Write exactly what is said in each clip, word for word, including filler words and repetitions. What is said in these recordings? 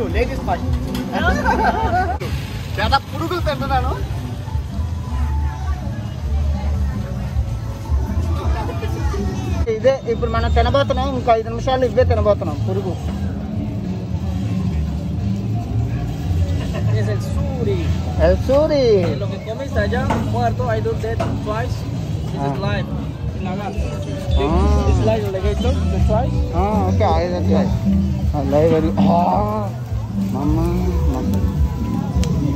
You, ladies first. Dada purugulu pentunanu. Ide ippudu mana tinabothunnam inka five నిమిషాల్లో ఇవే తినబోతున్నాం పురుగు. Es el suri. El suri. Lo que comes allá muerto, I do that twice. This is live. Lagar. This is live alligator, the twice. Ah, okay, I that twice. Ah, live very. Ah. Mama, mama.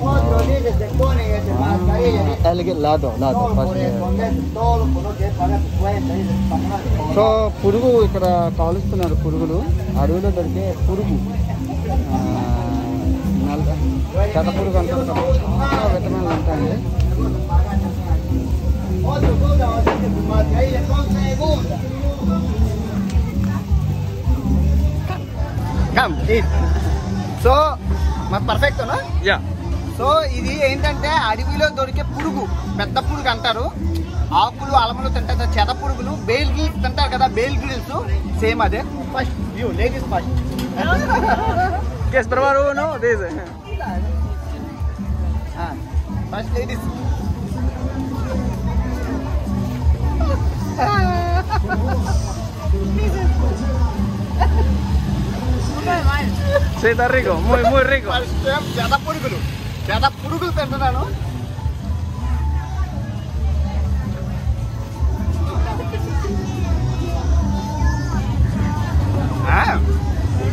Cuando dices te ponen ese mascarilla. Alligator lado, lado. Todo por lo que paga tu cuenta, dices pagar. So, పురుగు ఇక్కడ కాలుస్తున్నారు పురుగులు. అడవిలో దొరికే పురుగు. Kata puru kan kata kamu, ah teman lantai ya. Come eat. So, mas perfect no? Ya. So, ini ఏంటంటే అడవిలో దొరికే పురుగు, పెద్ద పురుగు అంటారు. ఆకులు అలమలు తింటారు చెద పురుగులు, బేల్ గిల్స్ తింటారు కదా బేల్ గిల్స్ సేమ్ అదే. First you ladies first. Guys, probar uno de ese. Ah, first ladies. Sí, está rico, muy, muy rico. Ya está purgulu. Ya está purgulu, ¿no? Ah.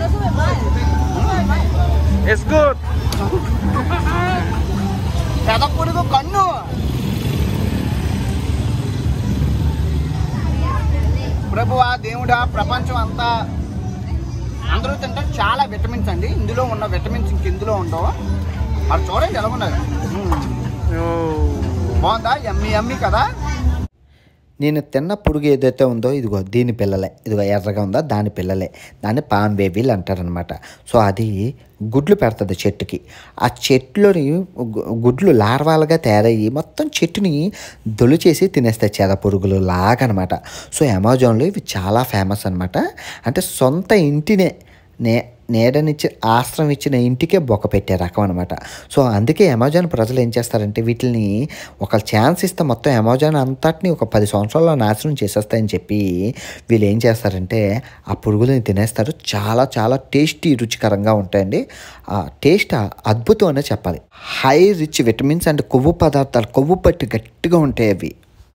No sube mal. It's good. Kada purugu kannu. ప్రభువా దేవుడా ప్రపంచం అంతా అందరూ తింటే చాలా vitamins అండి ఇందులో ఉన్న విటమిన్స్ ఇంకెందులో ఉండవు అది చూడండి ఎలా ఉన్నారు బాగుందా యమ్మీ యమ్మీ కదా నేను తిన్న పురుగు ఏదైతే ఉందో ఇదిగో దీని పిల్లలే ఇదిగో ఎర్రగా ఉందా దాని పిల్లలే దాన్ని పామ్ బేబీలు అంటారనమాట సో అది గుడ్లు పెడుతుంది చెట్టుకి ఆ చెట్లోని గుడ్లు లార్వాలుగా తయారయ్యి మొత్తం చెట్టుని దొలిచేసి తినేస్తాయి చేద పురుగులు లాగనమాట సో అమెజాన్లో ఇవి చాలా ఫేమస్ అనమాట అంటే సొంత ఇంటినే నే నేడనిచ్చి ఆశ్రమం ఇచ్చిన ఇంటికే బొక్క పెట్టే రకం అనమాట సో అందుకే అమెజాన్ ప్రజలు ఏం చేస్తారంటే వీటిని ఒక ఛాన్స్ ఇస్తే మొత్తం అమెజాన్ అంతటిని ఒక పది సంవత్సరాల్లో నాశనం చేసేస్తాయని చెప్పి వీళ్ళు ఏం చేస్తారంటే ఆ పురుగులని తినేస్తారు చాలా చాలా టేస్టీ రుచికరంగా ఉంటాయండి ఆ టేస్ట్ అద్భుతం అనే చెప్పాలి హై రిచ్ విటమిన్స్ అండ్ కొవ్వు పదార్థాలు కొవ్వు పట్టి గట్టిగా ఉంటాయి అవి